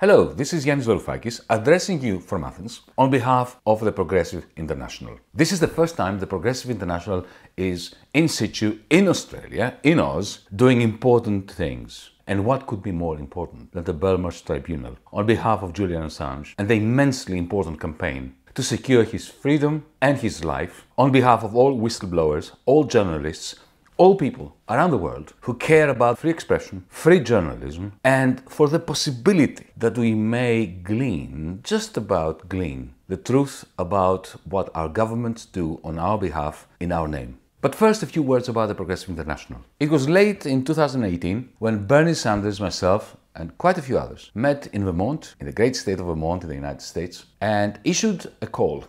Hello, this is Yanis Varoufakis addressing you from Athens on behalf of the Progressive International. This is the first time the Progressive International is in situ in Australia, in Oz, doing important things. And what could be more important than the Belmarsh Tribunal on behalf of Julian Assange and the immensely important campaign to secure his freedom and his life on behalf of all whistleblowers, all journalists, all people around the world who care about free expression, free journalism, and for the possibility that we may glean, just about glean, the truth about what our governments do on our behalf in our name. But first, a few words about the Progressive International. It was late in 2018 when Bernie Sanders, myself, and quite a few others met in Vermont, in the great state of Vermont in the United States, and issued a call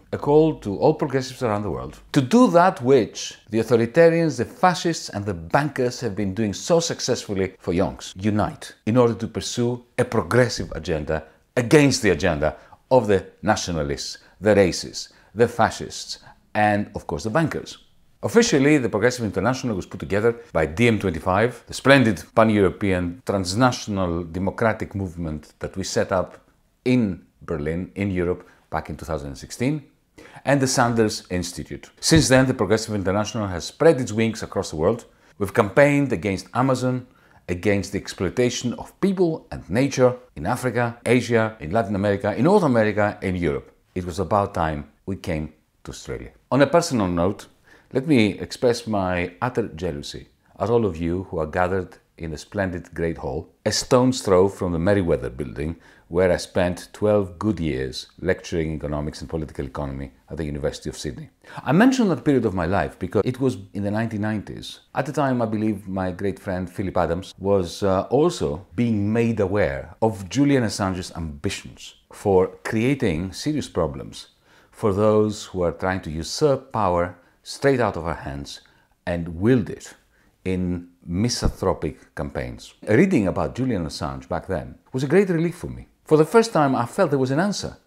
to all progressives around the world to do that which the authoritarians, the fascists and the bankers have been doing so successfully for yonks: unite in order to pursue a progressive agenda against the agenda of the nationalists, the racists, the fascists and, of course, the bankers. Officially, the Progressive International was put together by DiEM25, the splendid pan-European transnational democratic movement that we set up in Berlin, in Europe, back in 2016, and the Sanders Institute. Since then, the Progressive International has spread its wings across the world. We've campaigned against Amazon, against the exploitation of people and nature in Africa, Asia, in Latin America, in North America, in Europe. It was about time we came to Australia. On a personal note, let me express my utter jealousy at all of you who are gathered in a splendid great hall, a stone's throw from the Meriwether building, where I spent 12 good years lecturing economics and political economy at the University of Sydney. I mention that period of my life because it was in the 1990s. At the time, I believe my great friend Philip Adams was also being made aware of Julian Assange's ambitions for creating serious problems for those who are trying to usurp power straight out of our hands and wield it in misanthropic campaigns. Reading about Julian Assange back then was a great relief for me. For the first time, I felt there was an answer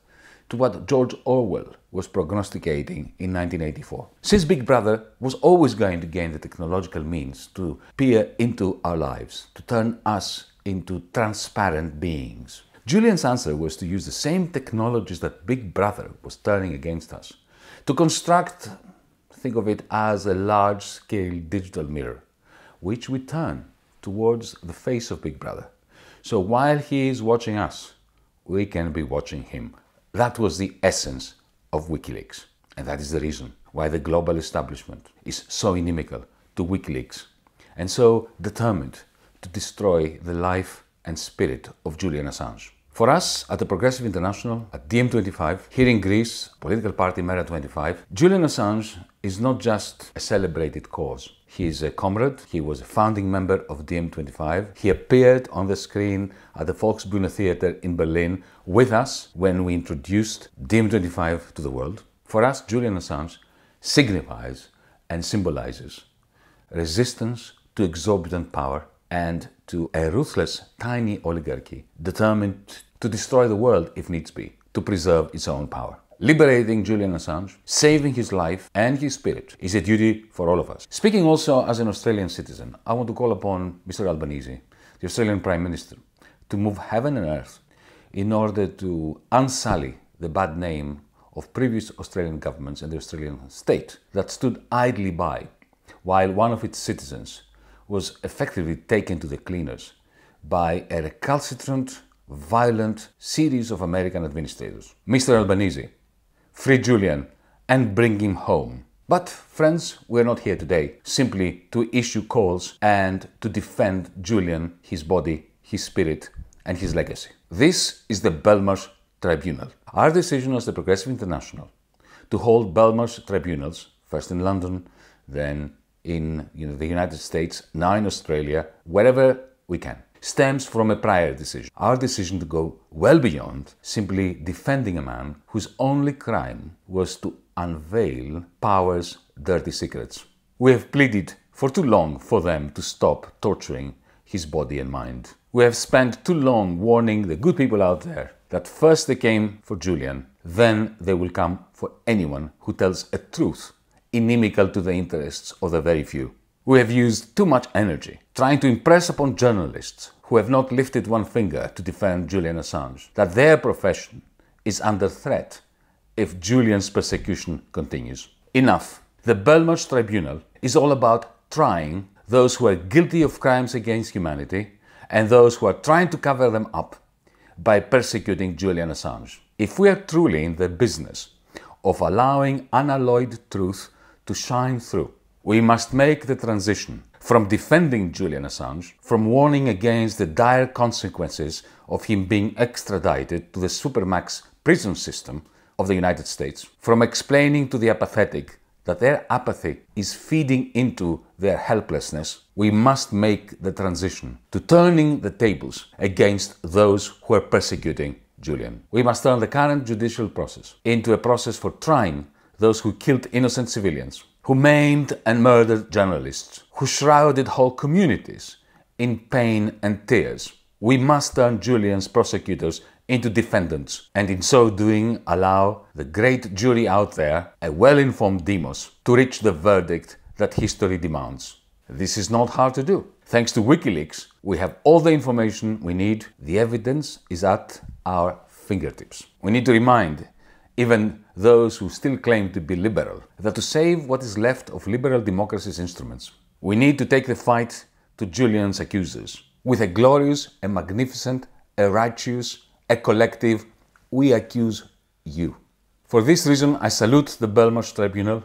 to what George Orwell was prognosticating in 1984. Since Big Brother was always going to gain the technological means to peer into our lives, to turn us into transparent beings, Julian's answer was to use the same technologies that Big Brother was turning against us, to construct, think of it as a large-scale digital mirror, which we turn towards the face of Big Brother. So while he is watching us, we can be watching him. That was the essence of WikiLeaks. And that is the reason why the global establishment is so inimical to WikiLeaks and so determined to destroy the life and spirit of Julian Assange. For us, at the Progressive International, at DiEM25, here in Greece, political party Mera25, Julian Assange is not just a celebrated cause. He is a comrade, he was a founding member of DiEM25, he appeared on the screen at the Volksbühne Theater in Berlin with us when we introduced DiEM25 to the world. For us, Julian Assange signifies and symbolizes resistance to exorbitant power and to a ruthless, tiny oligarchy determined to destroy the world, if needs be, to preserve its own power. Liberating Julian Assange, saving his life and his spirit, is a duty for all of us. Speaking also as an Australian citizen, I want to call upon Mr. Albanese, the Australian Prime Minister, to move heaven and earth in order to unsully the bad name of previous Australian governments and the Australian state that stood idly by while one of its citizens was effectively taken to the cleaners by a recalcitrant, violent series of American administrators. Mr. Albanese, free Julian and bring him home. But, friends, we're not here today simply to issue calls and to defend Julian, his body, his spirit and his legacy. This is the Belmarsh Tribunal. Our decision as the Progressive International to hold Belmarsh Tribunals, first in London, then in the United States, now in Australia, wherever we can, stems from a prior decision. Our decision to go well beyond simply defending a man whose only crime was to unveil power's dirty secrets. We have pleaded for too long for them to stop torturing his body and mind. We have spent too long warning the good people out there that first they came for Julian, then they will come for anyone who tells a truth inimical to the interests of the very few. We have used too much energy trying to impress upon journalists who have not lifted one finger to defend Julian Assange, that their profession is under threat if Julian's persecution continues. Enough. The Belmarsh Tribunal is all about trying those who are guilty of crimes against humanity and those who are trying to cover them up by persecuting Julian Assange. If we are truly in the business of allowing unalloyed truth to shine through, we must make the transition from defending Julian Assange, from warning against the dire consequences of him being extradited to the Supermax prison system of the United States, from explaining to the apathetic that their apathy is feeding into their helplessness, we must make the transition to turning the tables against those who are persecuting Julian. We must turn the current judicial process into a process for trying those who killed innocent civilians, who maimed and murdered journalists, who shrouded whole communities in pain and tears. We must turn Julian's prosecutors into defendants, and in so doing allow the great jury out there, a well-informed demos, to reach the verdict that history demands. This is not hard to do. Thanks to WikiLeaks, we have all the information we need. The evidence is at our fingertips. We need to remind even those who still claim to be liberal that to save what is left of liberal democracy's instruments, we need to take the fight to Julian's accusers with a glorious, a magnificent, a righteous, a collective, we accuse you. For this reason, I salute the Belmarsh Tribunal.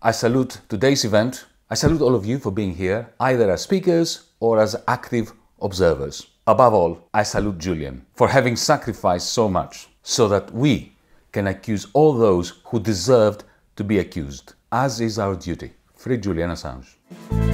I salute today's event. I salute all of you for being here, either as speakers or as active observers. Above all, I salute Julian for having sacrificed so much so that we can accuse all those who deserved to be accused, as is our duty. Free Julian Assange.